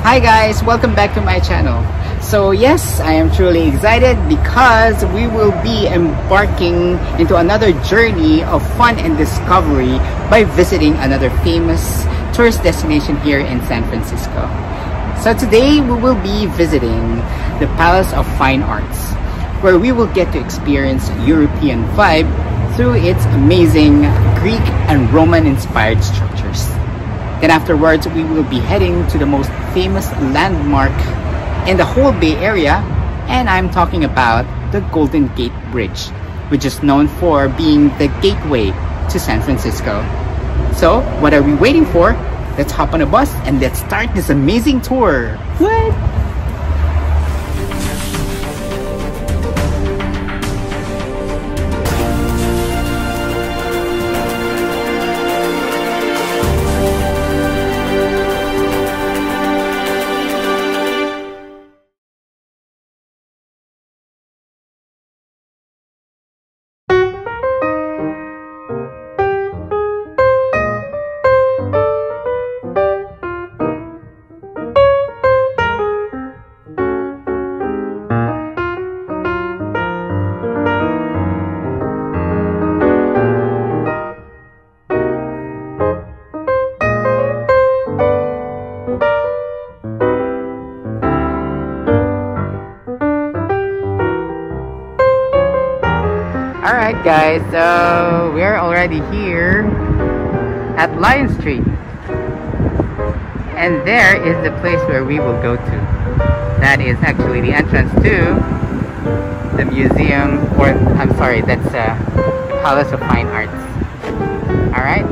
Hi guys, welcome back to my channel. So yes, I am truly excited because we will be embarking into another journey of fun and discovery by visiting another famous tourist destination here in San Francisco. So today we will be visiting the Palace of Fine Arts, where we will get to experience European vibe through its amazing Greek and Roman inspired structures. Then afterwards, we will be heading to the most famous landmark in the whole Bay Area, and I'm talking about the Golden Gate Bridge, which is known for being the gateway to San Francisco. So what are we waiting for? Let's hop on a bus and let's start this amazing tour. What? Alright guys, so we're already here at Lion Street, and there is the place where we will go to. That is actually the entrance to the museum, or I'm sorry, that's the Palace of Fine Arts. Alright?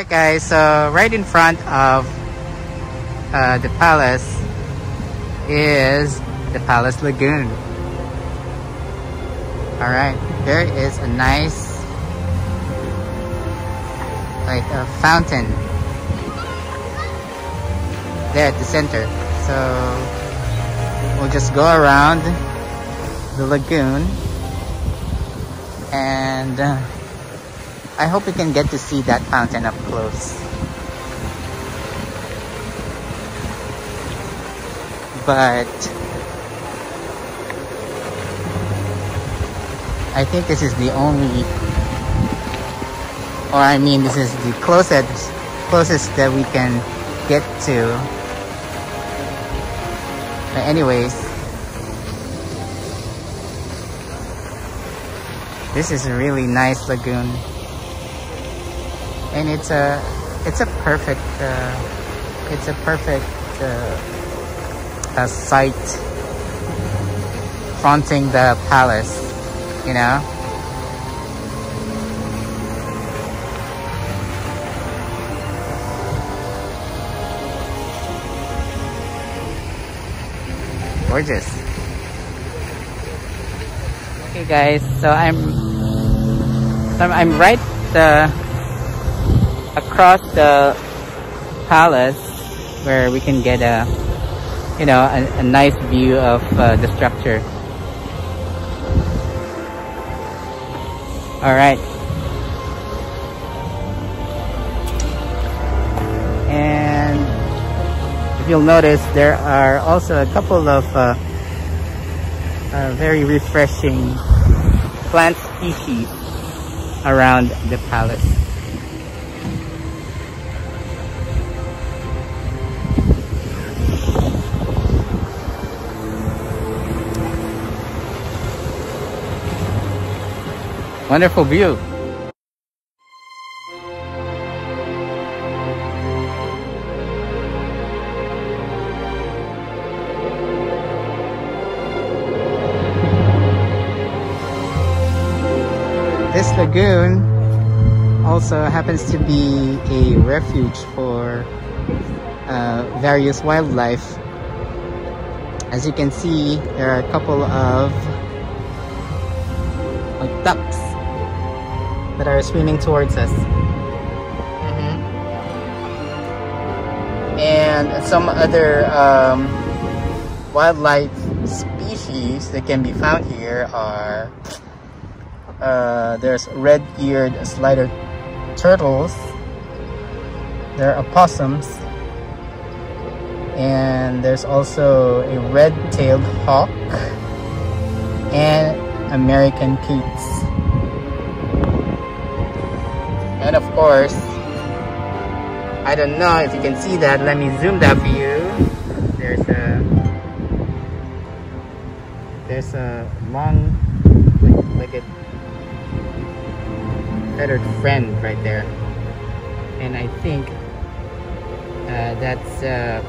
Alright guys, so right in front of the palace is the Palace Lagoon. Alright, there is a nice like a fountain there at the center. So we'll just go around the lagoon and I hope we can get to see that fountain up close. But I think this is the only, or I mean this is the closest that we can get to. But anyways, this is a really nice lagoon. And it's a perfect site fronting the palace, you know. Gorgeous. Okay guys, so I'm right across the palace where we can get a nice view of the structure. All right, and if you'll notice there are also a couple of very refreshing plant species around the palace. Wonderful view. This lagoon also happens to be a refuge for various wildlife. As you can see, there are a couple of ducks that are swimming towards us. And some other wildlife species that can be found here are there's red-eared slider turtles, there are opossums, and there's also a red-tailed hawk and American kites. And of course, I don't know if you can see that, let me zoom that for you. There's a long legged feathered friend right there. And I think that's a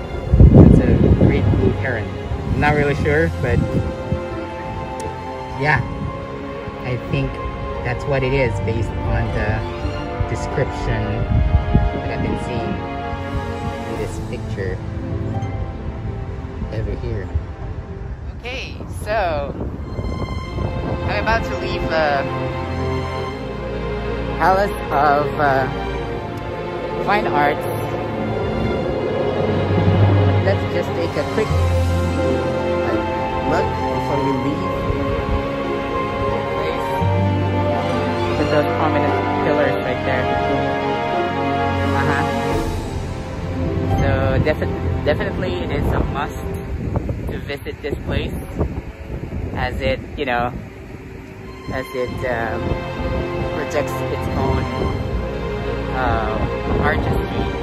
great blue heron. I'm not really sure, but yeah, I think that's what it is based on the description that I've been seeing in this picture over here. Okay, so I'm about to leave the Palace of Fine Arts. Let's just take a quick look before we leave. Those prominent pillars right there. So definitely it is a must to visit this place, as it, you know, as it projects its own artistry.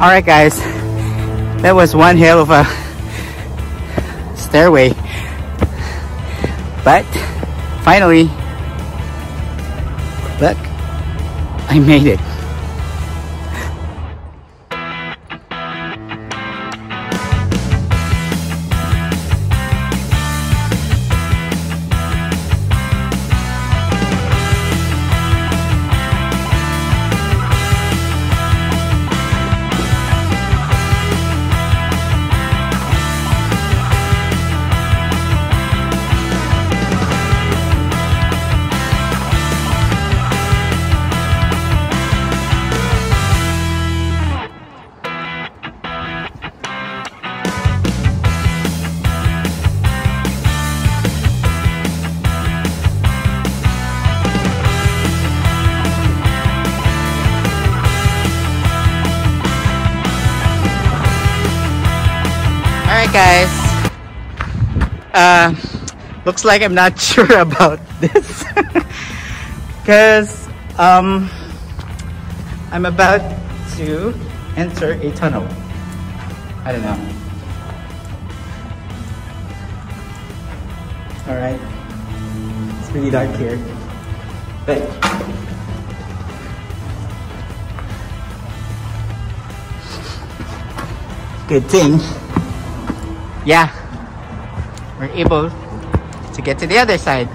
Alright guys, that was one hell of a stairway, but finally, look, I made it. Guys, looks like I'm not sure about this because I'm about to enter a tunnel. I don't know. All right, it's really dark here, but good thing. Yeah, we're able to get to the other side.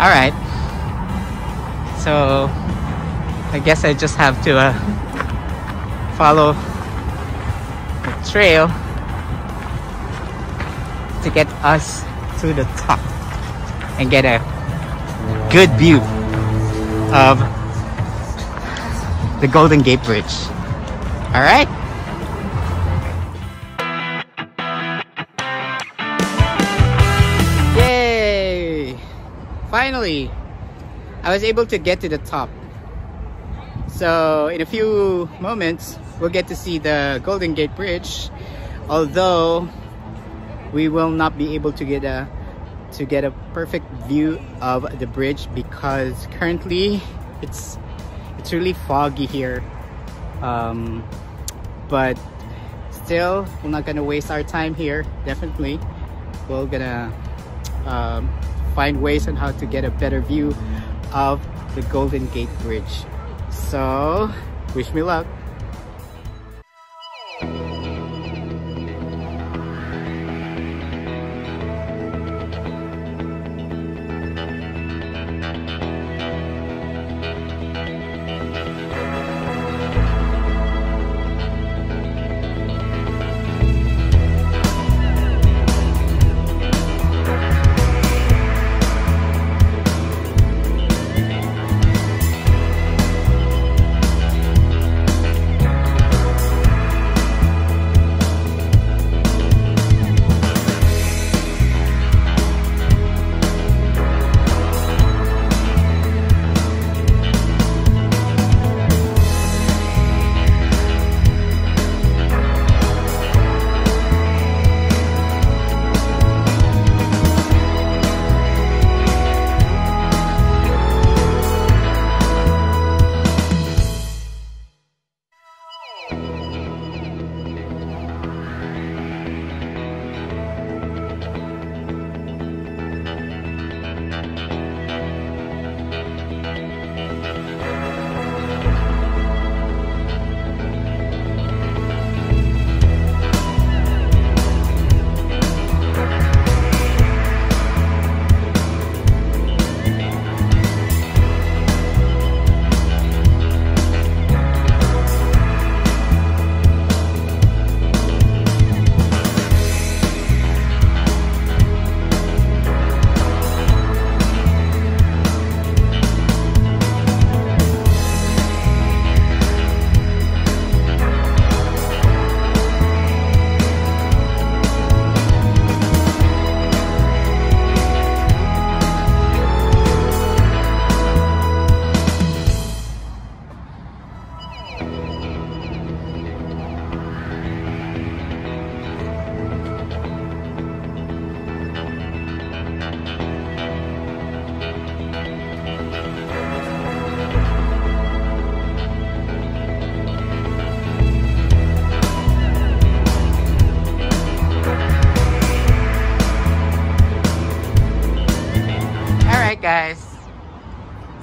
Alright, so I guess I just have to follow the trail to get us to the top and get a good view of the Golden Gate Bridge. All right. Yay! Finally, I was able to get to the top. So in a few moments, we'll get to see the Golden Gate Bridge. Although we will not be able to get a perfect view of the bridge because currently it's really foggy here, but still we're not gonna waste our time here. Definitely we're gonna find ways on how to get a better view of the Golden Gate Bridge, so wish me luck.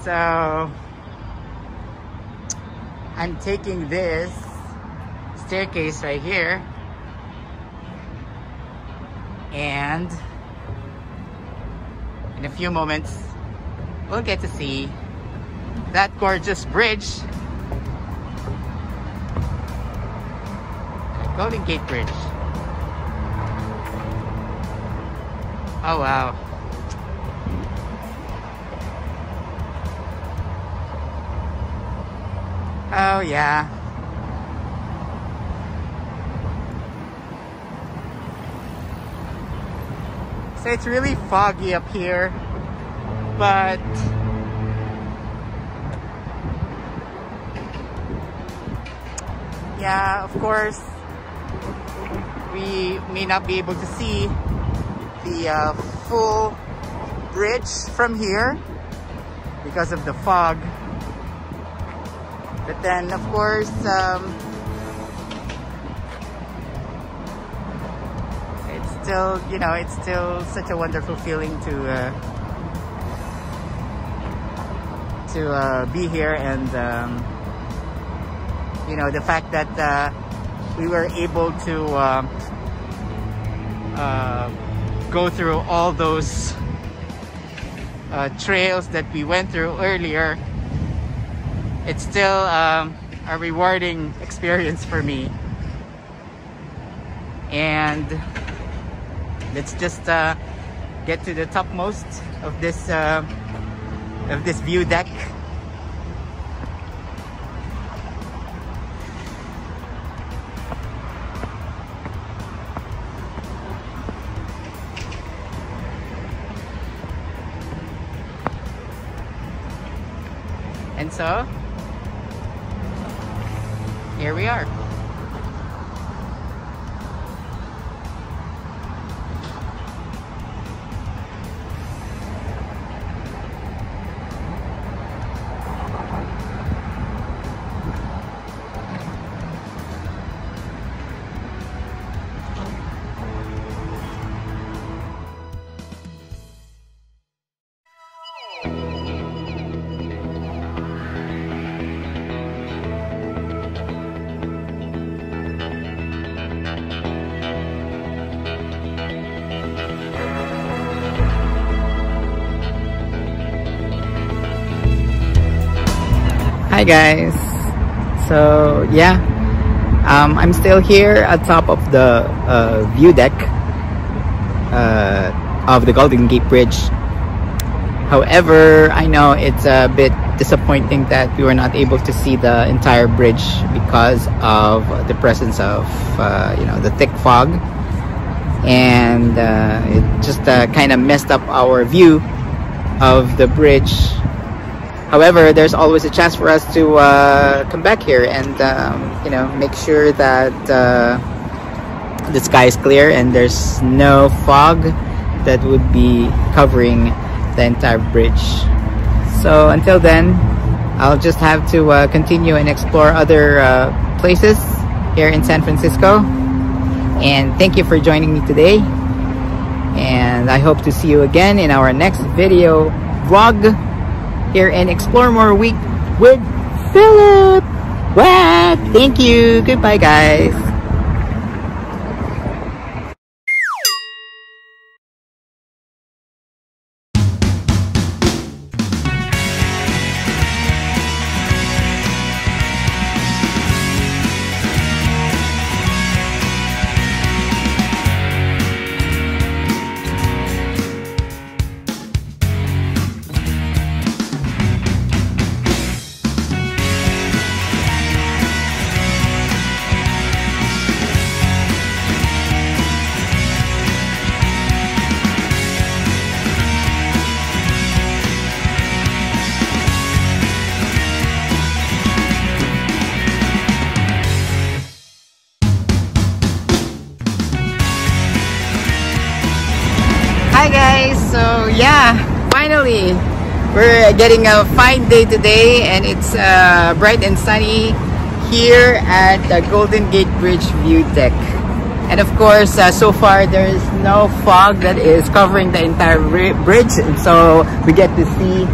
So I'm taking this staircase right here, and in a few moments we'll get to see that gorgeous bridge, the Golden Gate Bridge. Oh wow. Oh yeah. So it's really foggy up here, but yeah, of course, we may not be able to see the full bridge from here because of the fog. But then, of course, it's still, you know, it's still such a wonderful feeling to be here, and you know, the fact that we were able to go through all those trails that we went through earlier. It's still a rewarding experience for me. And let's just get to the topmost of this view deck. And so here we are. Hi guys, so yeah, I'm still here at top of the view deck of the Golden Gate Bridge. However, I know it's a bit disappointing that we were not able to see the entire bridge because of the presence of you know, the thick fog, and it just kind of messed up our view of the bridge. However, there's always a chance for us to come back here and you know, make sure that the sky is clear and there's no fog that would be covering the entire bridge. So until then, I'll just have to continue and explore other places here in San Francisco. And thank you for joining me today. And I hope to see you again in our next video vlog here in Explore More Week with Philip. Wow, thank you. Goodbye, guys. So yeah, finally, we're getting a fine day today, and it's bright and sunny here at the Golden Gate Bridge view deck. And of course, so far there is no fog that is covering the entire bridge, and so we get to see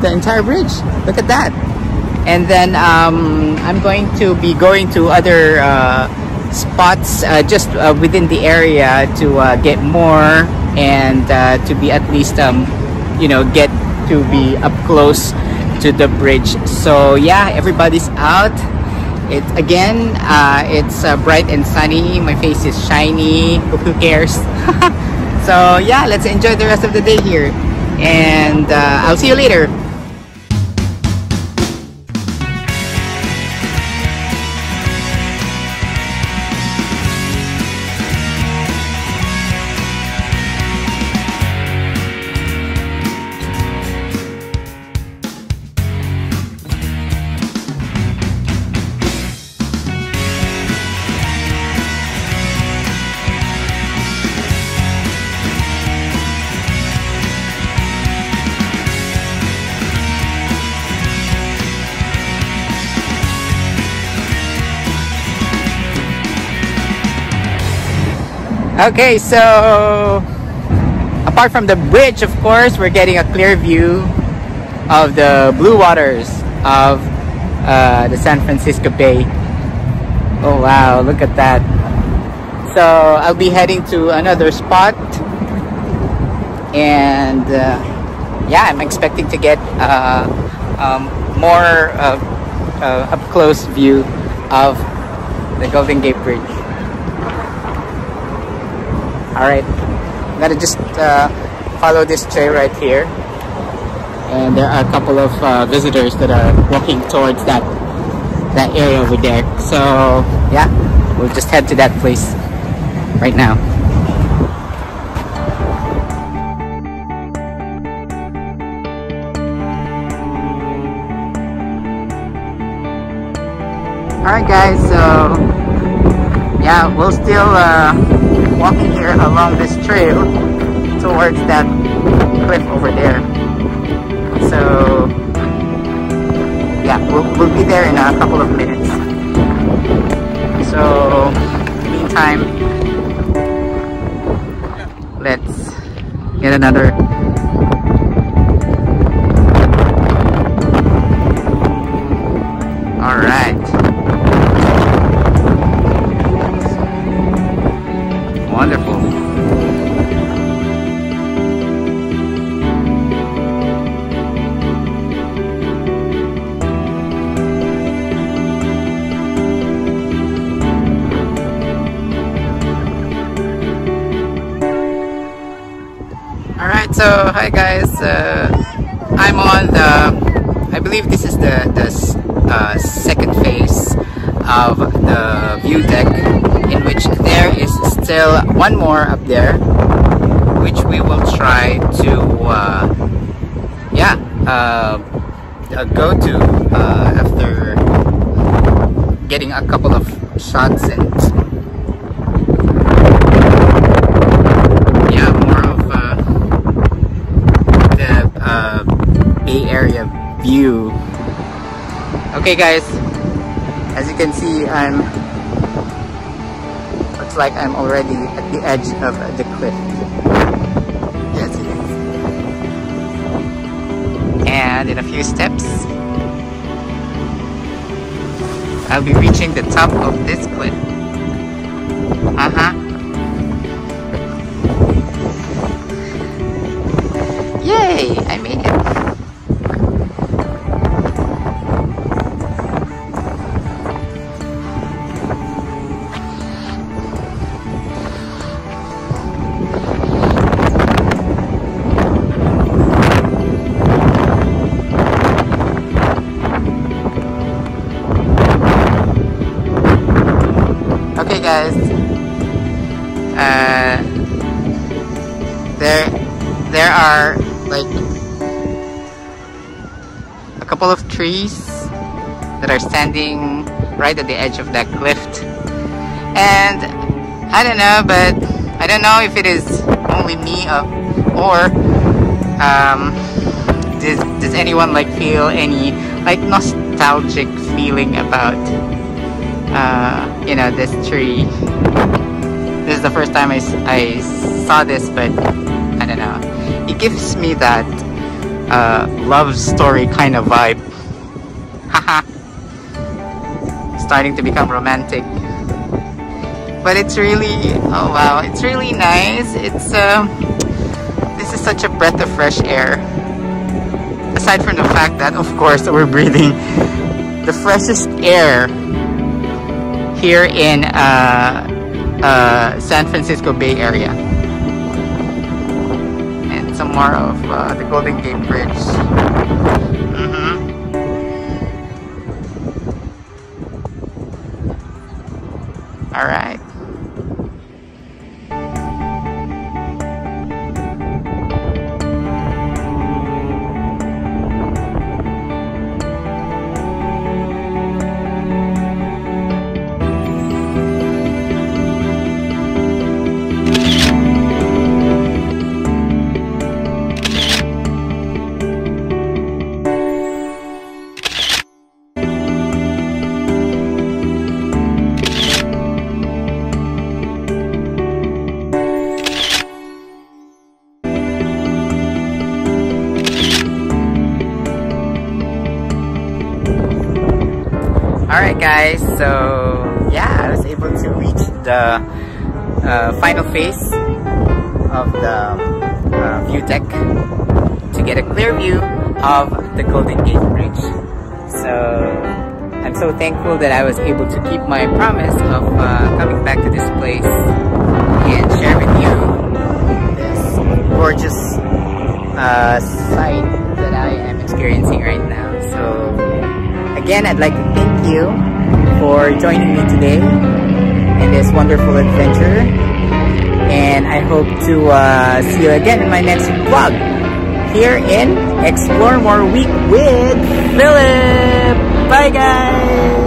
the entire bridge. Look at that. And then I'm going to be going to other spots just within the area to get more and to be at least get to be up close to the bridge. So yeah, everybody's out. It's bright and sunny. My face is shiny. Who cares? So yeah, let's enjoy the rest of the day here, and I'll see you later. Okay, so apart from the bridge, of course, we're getting a clear view of the blue waters of the San Francisco Bay. Oh wow, look at that. So I'll be heading to another spot, and yeah, I'm expecting to get more up close view of the Golden Gate Bridge. Alright, I'm gonna just follow this trail right here. And there are a couple of visitors that are walking towards that area over there. So yeah, we'll just head to that place right now. Alright guys, so yeah, we'll still walking here along this trail towards that cliff over there. So yeah, we'll be there in a couple of minutes. So in the meantime, let's get another So hi guys, I'm on I believe this is the second phase of the view deck, in which there is still one more up there, which we will try to go to after getting a couple of shots and area view. Okay guys, as you can see, looks like I'm already at the edge of the cliff. Yes it is. And in a few steps I'll be reaching the top of this cliff. Yay! I made it. There are like a couple of trees that are standing right at the edge of that cliff, and I don't know if it is only me or does anyone feel any nostalgic feeling about this tree. This is the first time I saw this, but I don't know. It gives me that love story kind of vibe. Haha. Starting to become romantic. But it's really, oh wow, it's really nice. It's this is such a breath of fresh air. Aside from the fact that, of course, we're breathing the freshest air here in San Francisco Bay area, and some more of the Golden Gate Bridge. All right. Alright guys, so yeah, I was able to reach the final phase of the view deck to get a clear view of the Golden Gate Bridge. So I'm so thankful that I was able to keep my promise of coming back to this place and share with you this gorgeous sight that I am experiencing right now. So again, I'd like to thank you for joining me today in this wonderful adventure, and I hope to see you again in my next vlog here in Explore More Week with Philip. Bye guys!